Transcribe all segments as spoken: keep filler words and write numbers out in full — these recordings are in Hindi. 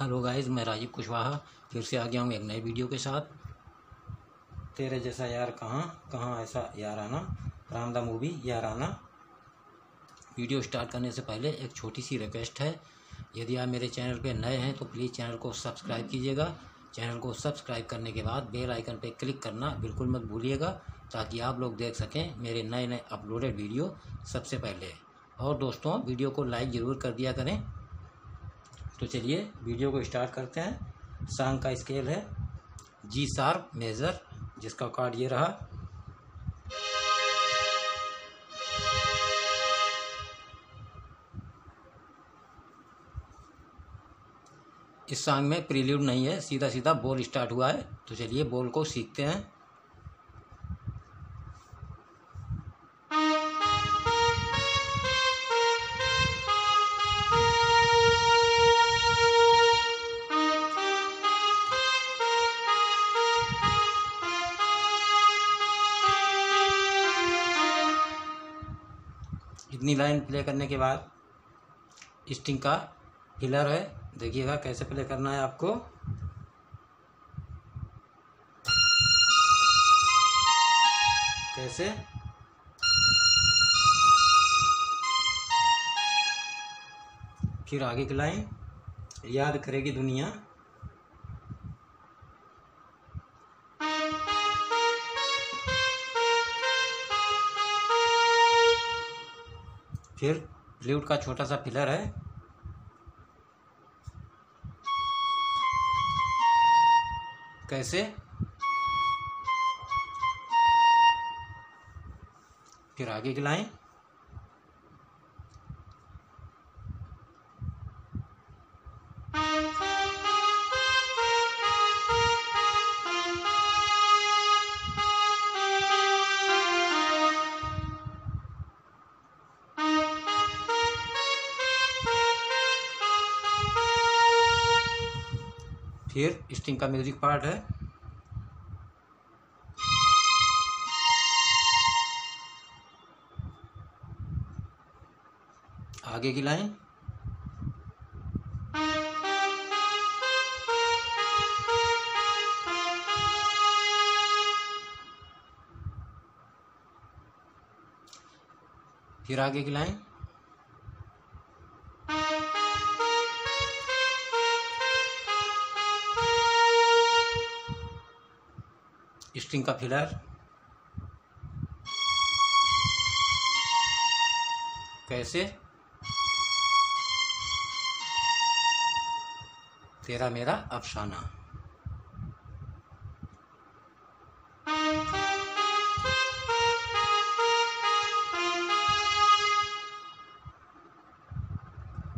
हेलो गाइस, मैं राजीव कुशवाहा फिर से आ गया हूँ एक नए वीडियो के साथ। तेरे जैसा यार कहाँ कहाँ ऐसा याराना, रामदा मूवी याराना। वीडियो स्टार्ट करने से पहले एक छोटी सी रिक्वेस्ट है, यदि आप मेरे चैनल पे नए हैं तो प्लीज़ चैनल को सब्सक्राइब कीजिएगा। चैनल को सब्सक्राइब करने के बाद बेल आइकन पर क्लिक करना बिल्कुल मत भूलिएगा, ताकि आप लोग देख सकें मेरे नए नए अपलोडेड वीडियो सबसे पहले। और दोस्तों, वीडियो को लाइक ज़रूर कर दिया करें। तो चलिए वीडियो को स्टार्ट करते हैं। सॉन्ग का स्केल है जी शार्प मेजर, जिसका कार्ड ये रहा। इस सॉन्ग में प्रील्यूड नहीं है, सीधा सीधा बोल स्टार्ट हुआ है। तो चलिए बोल को सीखते हैं। इतनी लाइन प्ले करने के बाद स्ट्रिंग का हिलर है, देखिएगा कैसे प्ले करना है आपको। कैसे फिर आगे की लाइन याद करेगी दुनिया, फिर फ्लूट का छोटा सा पिलर है, कैसे फिर आगे की लाइन फिर स्ट्रिंग का म्यूजिक पार्ट है, आगे की लाइन फिर आगे की लाइन स्ट्रिंग का फिलर, कैसे तेरा मेरा अफसाना।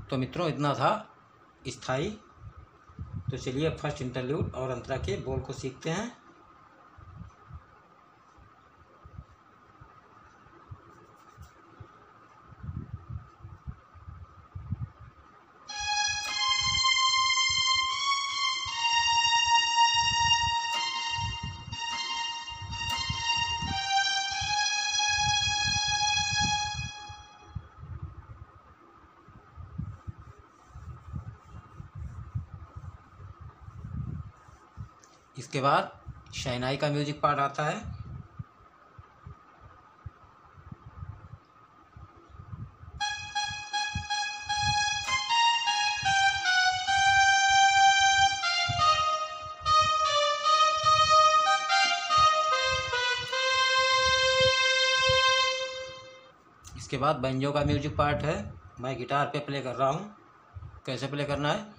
तो मित्रों, इतना था स्थाई। तो चलिए फर्स्ट इंटरल्यूड और अंतरा के बोल को सीखते हैं। इसके बाद शहनाई का म्यूजिक पार्ट आता है, इसके बाद बैंजो का म्यूजिक पार्ट है। मैं गिटार पे प्ले कर रहा हूँ, कैसे प्ले करना है।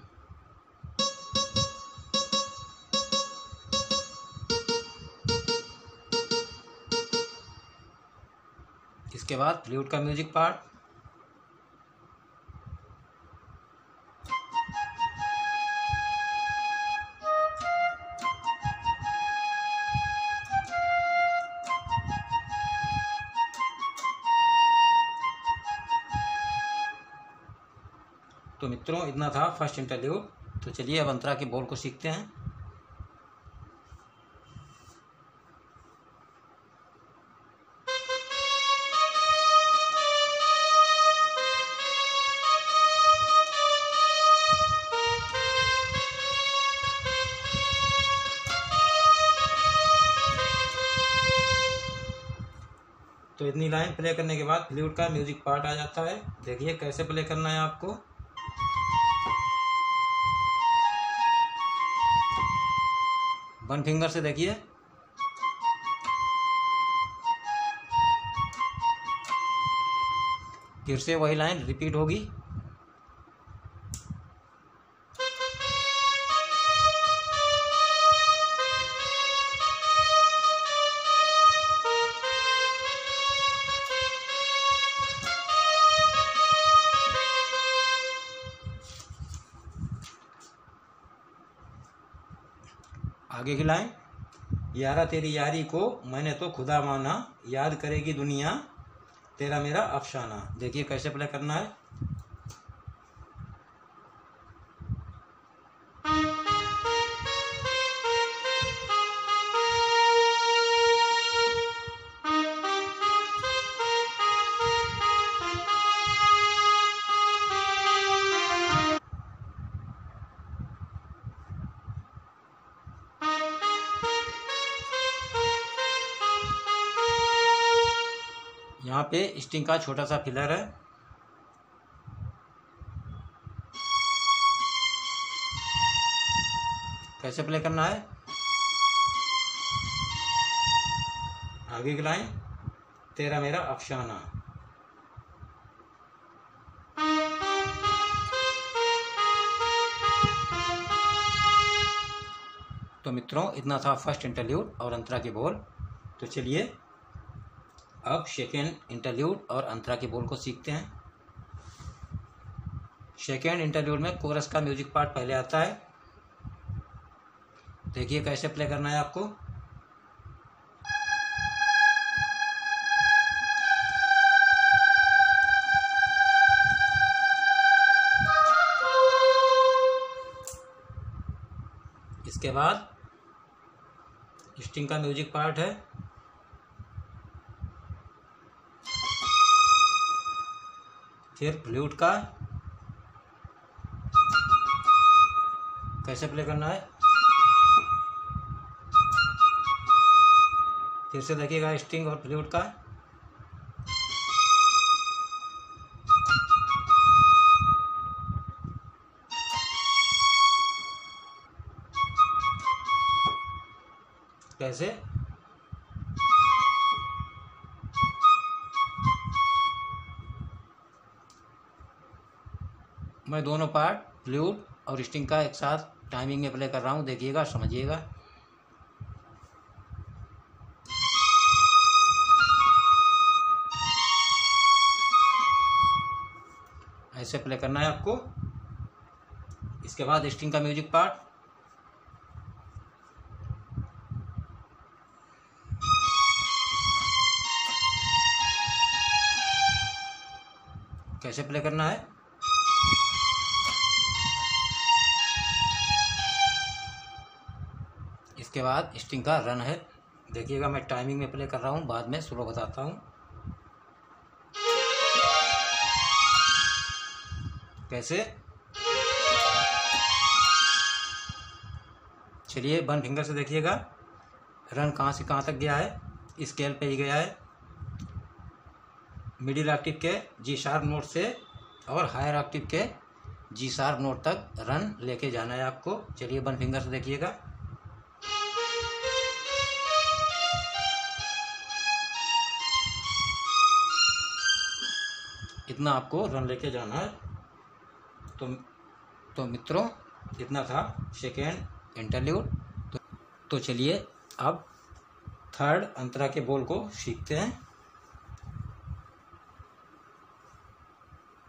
इसके बाद फ्लूट का म्यूजिक पार्ट, तो मित्रों इतना था फर्स्ट इंटरल्यूड। तो चलिए अब अंतरा के बोल को सीखते हैं। तो इतनी लाइन प्ले करने के बाद फ्लूट का म्यूजिक पार्ट आ जाता है। देखिए कैसे प्ले करना है आपको। वन फिंगर से देखिए, फिर से वही लाइन रिपीट होगी। आगे की लाइन, यारा तेरी यारी को मैंने तो खुदा माना, याद करेगी दुनिया तेरा मेरा अफसाना। देखिए कैसे प्ले करना है। यहाँ पे स्ट्रिंग का छोटा सा फिलर है। कैसे प्ले करना है। आगे की लाइन, तेरा मेरा अफसाना। तो मित्रों इतना था फर्स्ट इंटरल्यूड और अंतरा के बोल। तो चलिए अब सेकेंड इंटरल्यूड और अंतरा के बोल को सीखते हैं। सेकेंड इंटरल्यूड में कोरस का म्यूजिक पार्ट पहले आता है। देखिए कैसे प्ले करना है आपको। इसके बाद स्ट्रिंग का म्यूजिक पार्ट है। फिर फ्लूट का कैसे प्ले करना है। फिर से देखिएगा स्ट्रिंग और फ्लूट का। कैसे मैं दोनों पार्ट फ्लूट और स्ट्रिंग का एक साथ टाइमिंग में प्ले कर रहा हूँ। देखिएगा, समझिएगा। ऐसे प्ले करना है आपको। इसके बाद स्ट्रिंग का म्यूजिक पार्ट। कैसे प्ले करना है। इसके बाद स्ट्रिंग का रन है। देखिएगा मैं टाइमिंग में प्ले कर रहा हूँ, बाद में स्लो बताता हूँ। कैसे, चलिए वन फिंगर से देखिएगा रन कहाँ से कहाँ तक गया है। स्केल पे ही गया है, मिडिल ऑक्टेव के जी शार्प नोट से और हायर ऑक्टेव के जी शार्प नोट तक रन लेके जाना है आपको। चलिए वन फिंगर से देखिएगा। इतना आपको रन लेके जाना है। तो तो मित्रों इतना था सेकेंड इंटरल्यूड। तो, तो चलिए अब थर्ड अंतरा के बोल को सीखते हैं।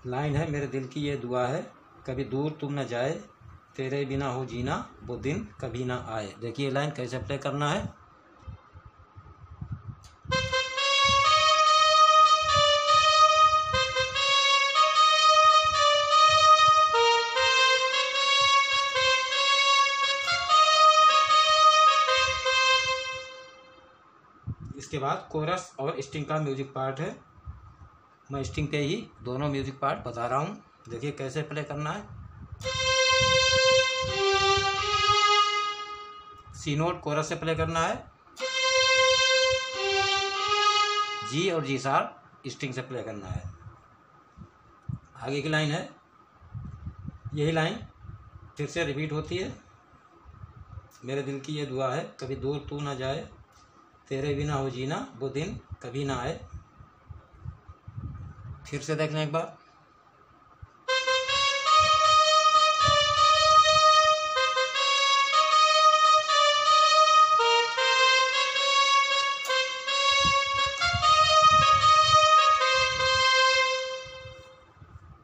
लाइन है, मेरे दिल की ये दुआ है, कभी दूर तुम न जाए, तेरे बिना हो जीना, वो दिन कभी ना आए। देखिए लाइन कैसे प्ले करना है। इसके बाद कोरस और स्ट्रिंग का म्यूजिक पार्ट है। मैं स्ट्रिंग पे ही दोनों म्यूजिक पार्ट बता रहा हूँ। देखिए कैसे प्ले करना है। सी नोट कोरस से प्ले करना है, जी और जी शार्प स्ट्रिंग से प्ले करना है। आगे की लाइन है, यही लाइन फिर से रिपीट होती है। मेरे दिल की ये दुआ है कभी दूर तू ना जाए, तेरे बिना हो जीना वो दिन कभी ना आए। फिर से देखना एक बार,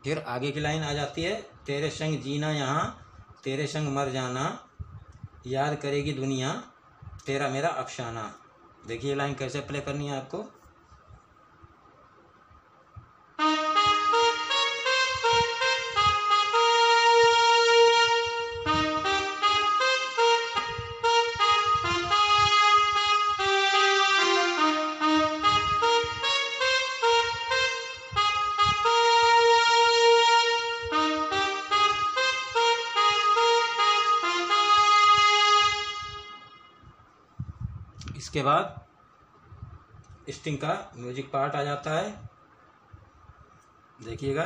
फिर आगे की लाइन आ जाती है, तेरे संग जीना यहाँ तेरे संग मर जाना, याद करेगी दुनिया तेरा मेरा अफसाना। देखिए ये लाइन कैसे प्ले करनी है आपको। इसके बाद स्ट्रिंग का म्यूजिक पार्ट आ जाता है, देखिएगा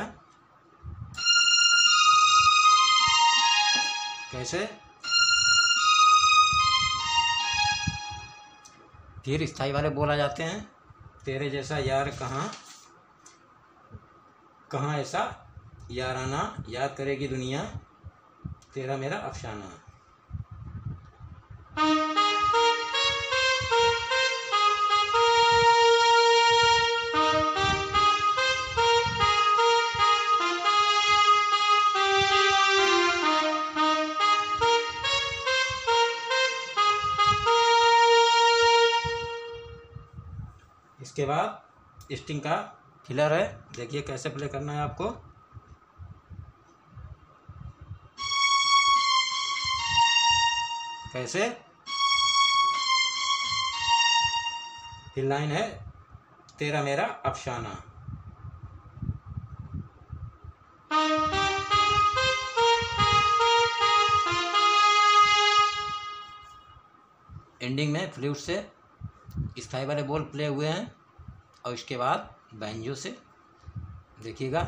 कैसे। फिर स्थाई वाले बोल आ जाते हैं, तेरे जैसा यार कहाँ कहाँ ऐसा याराना, याद करेगी दुनिया तेरा मेरा अफसाना। इसके बाद स्ट्रिंग का फिलर है, देखिए कैसे प्ले करना है आपको। कैसे फिर लाइन है, तेरा मेरा अफसाना। एंडिंग में फ्लूट से स्थाई वाले बोल प्ले हुए हैं और इसके बाद बैंजो से, देखिएगा।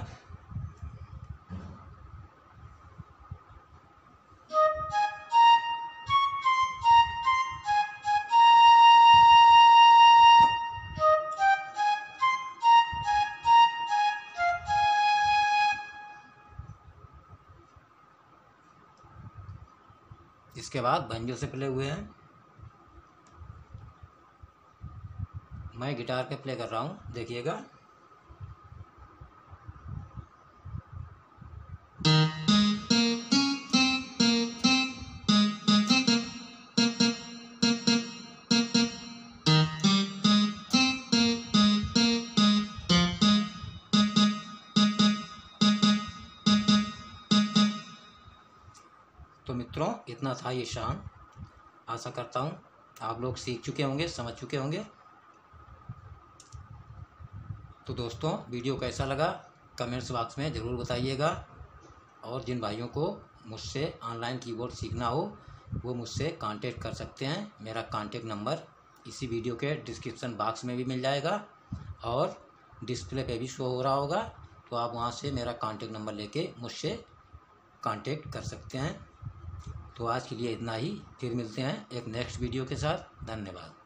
इसके बाद बैंजो से प्ले हुए हैं, मैं गिटार पे प्ले कर रहा हूँ, देखिएगा। तो मित्रों, इतना था ये शान। आशा करता हूँ आप लोग सीख चुके होंगे, समझ चुके होंगे। तो दोस्तों, वीडियो कैसा लगा कमेंट्स बॉक्स में ज़रूर बताइएगा। और जिन भाइयों को मुझसे ऑनलाइन कीबोर्ड सीखना हो वो मुझसे कांटेक्ट कर सकते हैं। मेरा कांटेक्ट नंबर इसी वीडियो के डिस्क्रिप्शन बॉक्स में भी मिल जाएगा और डिस्प्ले पे भी शो हो रहा होगा, तो आप वहां से मेरा कांटेक्ट नंबर लेके मुझसे कांटेक्ट कर सकते हैं। तो आज के लिए इतना ही, फिर मिलते हैं एक नेक्स्ट वीडियो के साथ। धन्यवाद।